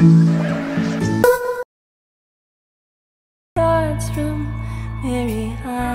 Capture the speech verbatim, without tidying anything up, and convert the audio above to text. From Mary I